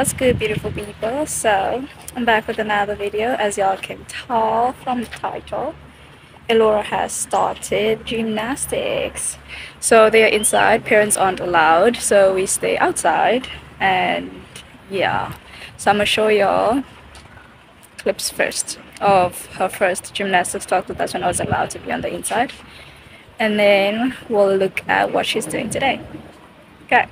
What's good, beautiful people? So I'm back with another video. As y'all can tell from the title, Elora has started gymnastics. So they are inside, parents aren't allowed, so we stay outside. And yeah, so I'm gonna show y'all clips first of her first gymnastics class with us when I was allowed to be on the inside, and then we'll look at what she's doing today. Okay.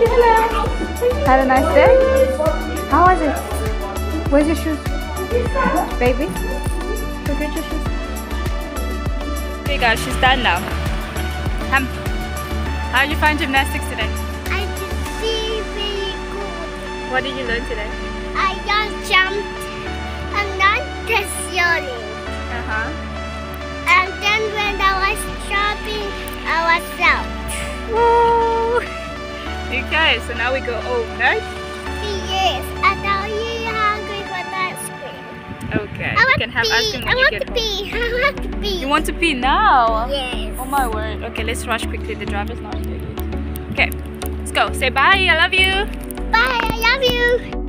you. Hello. Had a nice day? How was it? Where's your shoes? Baby? Go get your shoes. Hey guys, she's done now. How did you find gymnastics today? I did really good. What did you learn today? I just jumped and then just yawning. And then when I was shopping, I was out. Woo! Okay, so now we go home, right? Yes, and now you're hungry for ice cream. Okay, you can have ice cream when you get home. I want to pee. You want to pee now? Yes. Oh my word. Okay, let's rush quickly. The driver's not here yet. Okay, let's go. Say bye. I love you. Bye. I love you.